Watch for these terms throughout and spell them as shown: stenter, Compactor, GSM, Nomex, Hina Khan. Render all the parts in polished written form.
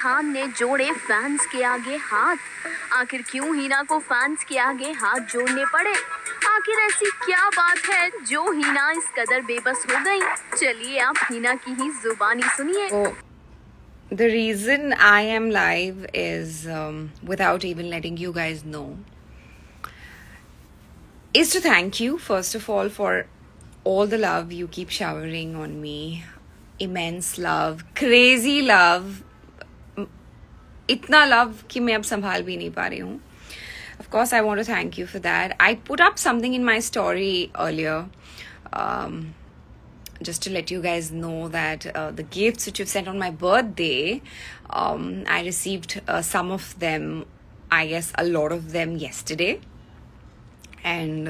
खान ने जोड़े फैंस के आगे हाथ। आखिर क्यों हीना को फैंस के आगे हाथ जोड़ने पड़े? आखिर ऐसी क्या बात है जो हीना इस कदर बेबस हो गई? चलिए आप हीना की ही जुबानी सुनिए। The reason I am live is without even letting you guys know is to thank you first of all for all the love you keep showering on me. Immense love, crazy love, itna love ki main ab sambhal bhi nahi pa rahi hu. Of course I want to thank you for that. I put up something in my story earlier just to let you guys know that the gifts which you've sent on my birthday, I received some of them, I guess a lot of them yesterday, and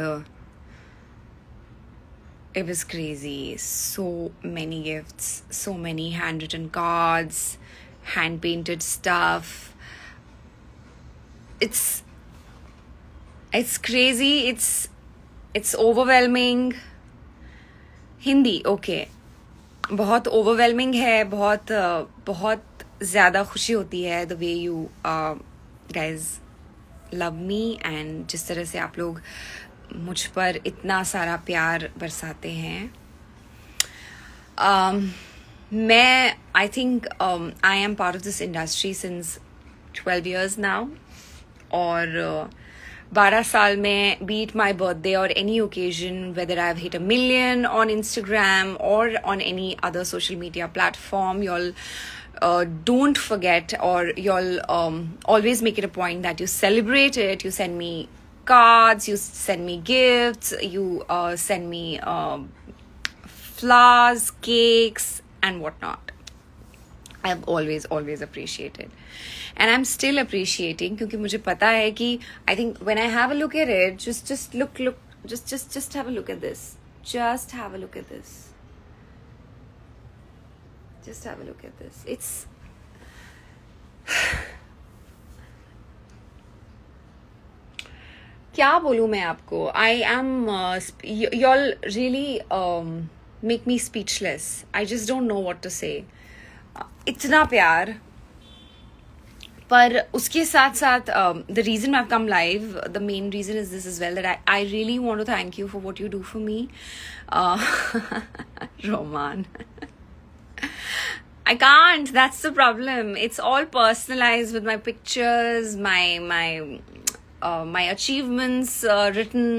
it was crazy. So many gifts, so many handwritten cards, hand painted stuff. It's crazy, it's overwhelming. Hindi okay बहुत overwhelming है, बहुत ज़्यादा खुशी होती है the way you guys love me and जिस तरह से आप लोग मुझ पर इतना सारा प्यार बरसाते हैं. मैं I think I am part of this industry since 12 years now और 12 साल में बीट माई बर्थडे और any occasion whether I have hit a million on Instagram और on any other social media platform, you all don't forget और you all always make it a point that you celebrate it. You send me cards, you send me gifts, you send me flowers, cakes and what not. I have always appreciated and I am still appreciating क्योंकि मुझे पता है कि I think when I have a look at it, just have a look at this, just have a look at this, just have a look at this, it's क्या बोलूँ मैं आपको. I am y'all really make me speechless. I just don't know what to say. इतना प्यार, पर उसके साथ साथ the reason I come live, the main reason is this is well that I really want to thank you for what you do for me. रोमान I can't, that's the problem. It's all personalized with my pictures, my achievements written,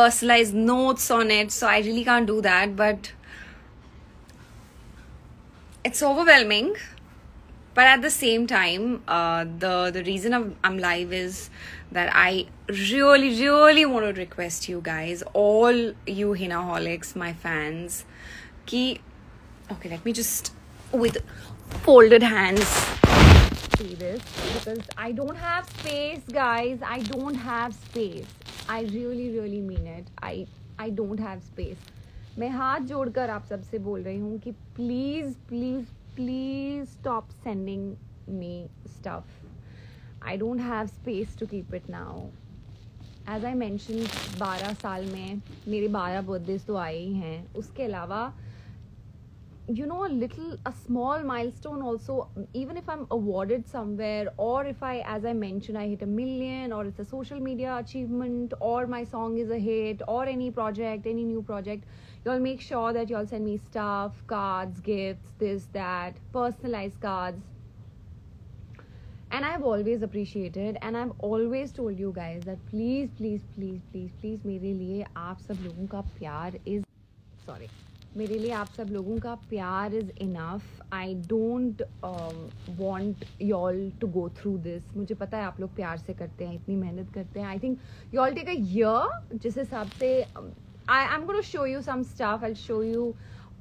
personalized notes on it, so I really can't do that, but it's overwhelming. But at the same time the reason I'm live is that I really want to request you guys, all you Hinaholics, my fans, ki okay, let me just with folded hands see this because I don't have space, guys. I don't have space. I really mean it. I don't have space. मैं हाथ जोड़कर आप सबसे बोल रही हूँ कि please stop sending me stuff. I don't have space to keep it now. As I mention 12 साल में मेरे 12 बर्थडेज तो आए ही हैं, उसके अलावा you know a small milestone also, even if I am awarded somewhere और if I as I mention I hit a million और it's a social media achievement और my song is a hit और any project, any new project, y'all make sure that y'all send me stuff, cards, gifts, this, that, personalized cards. And I've always appreciated and I've always told you guys that please मेरे लिए आप सब लोगों का प्यार is sorry, मेरे लिए आप सब लोगों का प्यार is enough. I don't want y'all to go through this. मुझे पता है आप लोग प्यार से करते हैं, इतनी मेहनत करते हैं. I think y'all take a year, जिस हिसाब से I'm going to show you some stuff. I'll show you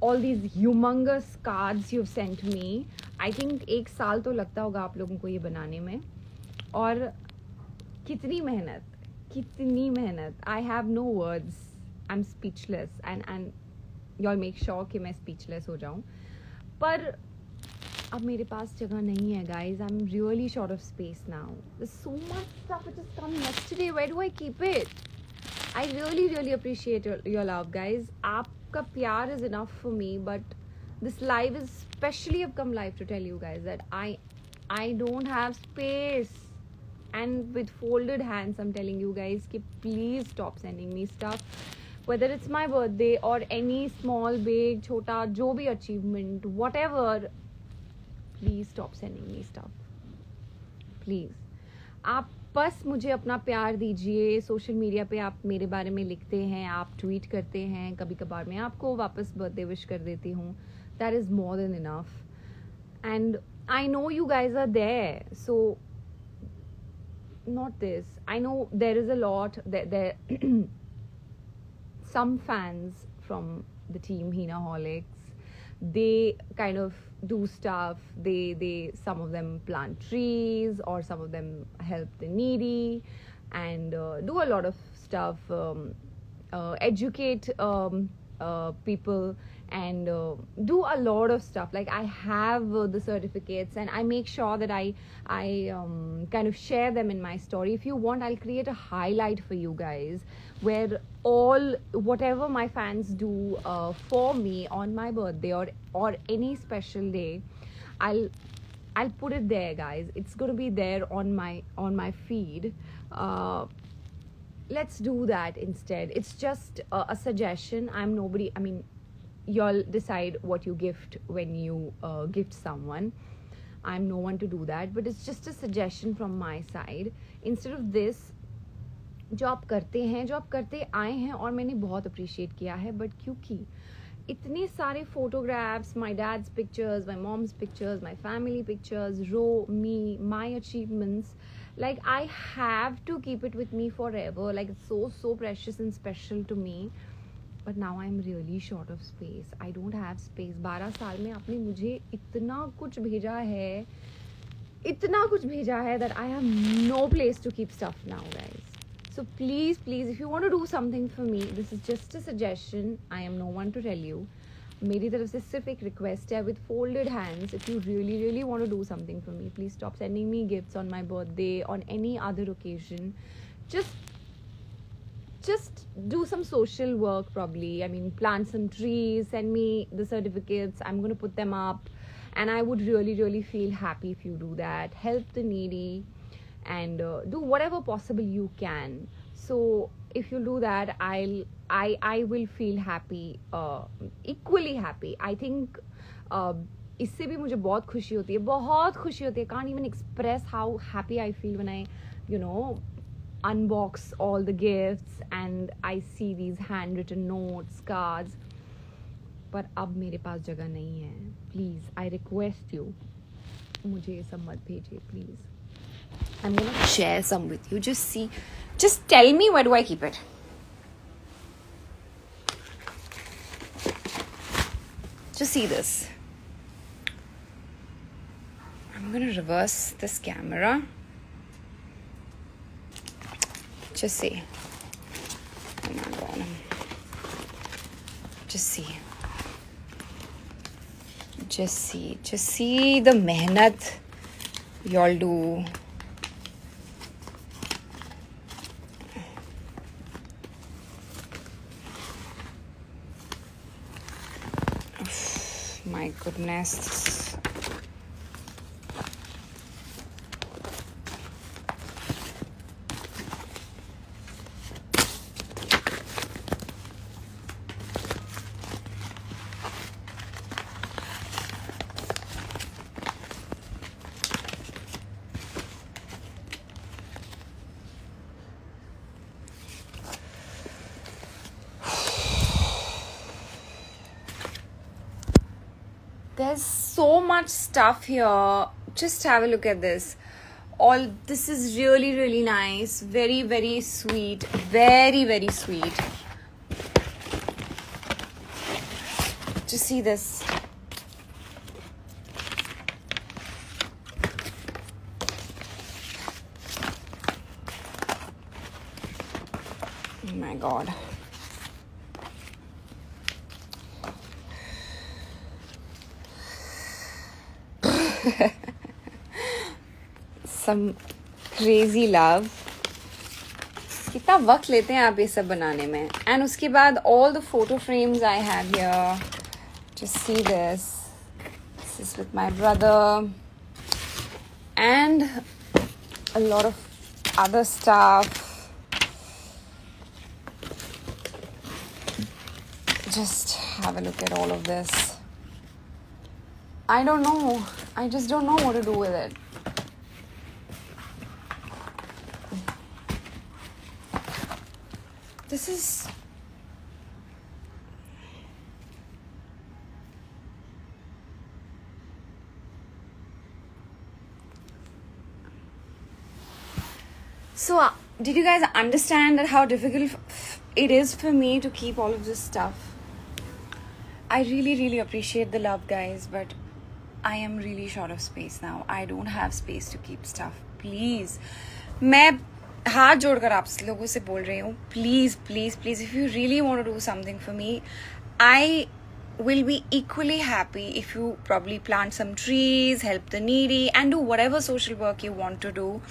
all these humongous cards you've sent me. I think एक साल तो लगता होगा आप लोगों को ये बनाने में और कितनी मेहनत. I have no words. I'm speechless and y'all make sure कि मैं speechless हो जाऊँ, पर अब मेरे पास जगह नहीं है guys. I'm really short of space now. There's so much stuff which has come yesterday. Where do I keep it? I really appreciate your love, guys. आपका प्यार is enough for me, but this live is specially I've come live to tell you guys that I I don't have space. And with folded hands, I'm telling you guys कि please stop sending me stuff. Whether it's my birthday or any small, big, छोटा जो भी achievement, whatever, please stop sending me stuff. Please. आप बस मुझे अपना प्यार दीजिए. सोशल मीडिया पे आप मेरे बारे में लिखते हैं, आप ट्वीट करते हैं, कभी कभार मैं आपको वापस बर्थडे विश कर देती हूँ. That is more than enough. And I know you guys are there, so not this. I know there is a lot there some fans from the team Hina holics, they kind of do stuff. They some of them plant trees or some of them help the needy and do a lot of stuff, educate people and do a lot of stuff. Like I have the certificates and I make sure that I kind of share them in my story. If you want, I'll create a highlight for you guys where all whatever my fans do for me on my birthday or any special day, I'll put it there, guys. It's going to be there on my feed. Let's do that instead. It's just a suggestion. I'm nobody. I mean, you'll decide what you gift when you gift someone. I'm no one to do that, but it's just a suggestion from my side. Instead of this, जो आप करते आए हैं और मैंने बहुत appreciate किया है, बट क्योंकि इतने सारे photographs, my dad's pictures, my mom's pictures, my family pictures, row me, my achievements, like I have to keep it with me forever. Like it's so precious and special to me. But now I am really short of space. I don't have space. 12 साल में आपने मुझे इतना कुछ भेजा है, that I have no place to keep stuff now guys. So please, if you want to do something for me, this is just a suggestion. I am no one to tell you. मेरी तरफ से सिर्फ एक request है. With folded hands, if you really want to do something for me, please stop sending me gifts on my birthday, on any other occasion. Just do some social work probably. I mean, plant some trees, send me the certificates. I'm going to put them up, and I would really feel happy if you do that. Help the needy. And do whatever possible you can. So if you do that, I will feel happy, equally happy. I think इससे भी मुझे बहुत खुशी होती है. Can't even express how happy I feel when I, you know, unbox all the gifts and I see these handwritten notes, cards. पर अब मेरे पास जगह नहीं है. Please, I request you, मुझे ये सब मत भेजिए please. I'm going to share some with you. Just tell me where do I keep it. Just see this. I'm going to reverse this camera. Just see. Oh my God. Just see the mehnat y'all do. My goodness. There's so much stuff here. Just have a look at this. All this is really nice. Very sweet. Very sweet. Just see this. Oh my God. Some crazy love. कितना वक्त लेते हैं आप ये सब बनाने में. And उसके बाद all the photo frames I have here. Just see this. This is with my brother. and a lot of other stuff. Just have a look at all of this. I don't know. I just don't know what to do with it. This is... So, did you guys understand that how difficult it is for me to keep all of this stuff? I really, really appreciate the love, guys, but I am really short of space now. I don't have space to keep stuff. Please. मैं हाथ जोड़कर आप लोगों से बोल रही हूँ. Please, please, please. If you really want to do something for me, I will be equally happy if you probably plant some trees, help the needy, and do whatever social work you want to do.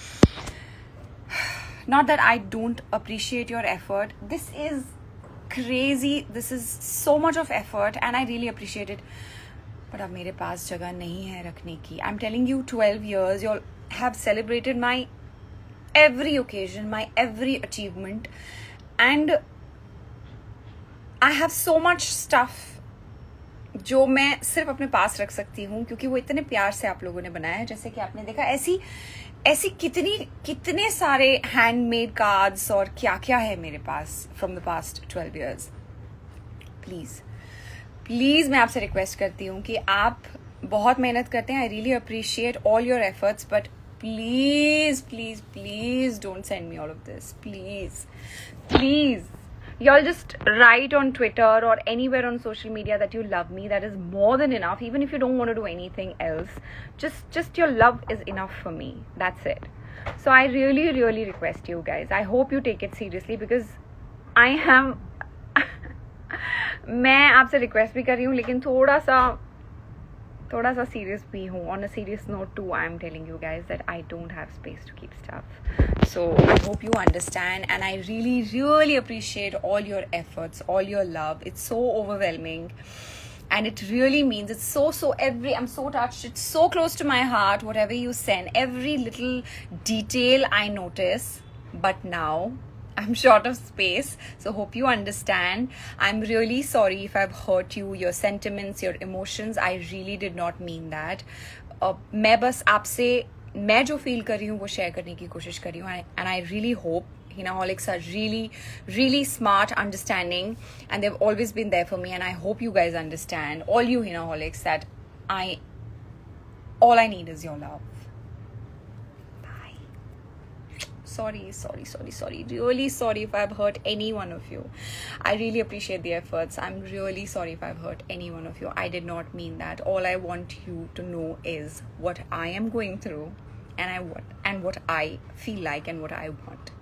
Not that I don't appreciate your effort. This is crazy. This is so much of effort and I really appreciate it. But अब मेरे पास जगह नहीं है रखने की. I'm telling you, 12 years, you all have celebrated my every occasion, my every achievement. And I have so much stuff जो मैं सिर्फ अपने पास रख सकती हूँ क्योंकि वो इतने प्यार से आप लोगों ने बनाया है. जैसे कि आपने देखा ऐसी कितने सारे हैंडमेड कार्ड्स और क्या क्या है मेरे पास from the past 12 years. Please please मैं आपसे रिक्वेस्ट करती हूँ कि आप बहुत मेहनत करते हैं. I really appreciate all your efforts but please please please don't send me all of this. Please please y'all just write on Twitter or anywhere on social media that you love me. That is more than enough. Even if you don't want to do anything else, just your love is enough for me. That's it. So I really, really request you guys. I hope you take it seriously because I am मैं आपसे request भी कर रही हूँ लेकिन थोड़ा सा serious भी हूँ. On a serious note to I am telling you guys that I don't have space to keep stuff. So I hope you understand and I really really appreciate all your efforts, all your love. It's so overwhelming and it really means it's so every I am so touched. It's so close to my heart. Whatever you send, every little detail I notice. But now I'm short of space, so hope you understand. I'm really sorry if I've hurt you, your sentiments, your emotions. I really did not mean that. मैं बस आपसे मैं जो feel कर रही हूँ वो share करने की कोशिश कर रही हूँ. And I really hope Hinaholics are really, really smart, understanding, and they've always been there for me. And I hope you guys understand, all you Hinaholics, that all I need is your love. Sorry. Really sorry if I've hurt any one of you. I really appreciate the efforts. I'm really sorry if I've hurt any one of you. I did not mean that. All I want you to know is what I am going through and what I feel like and what I want.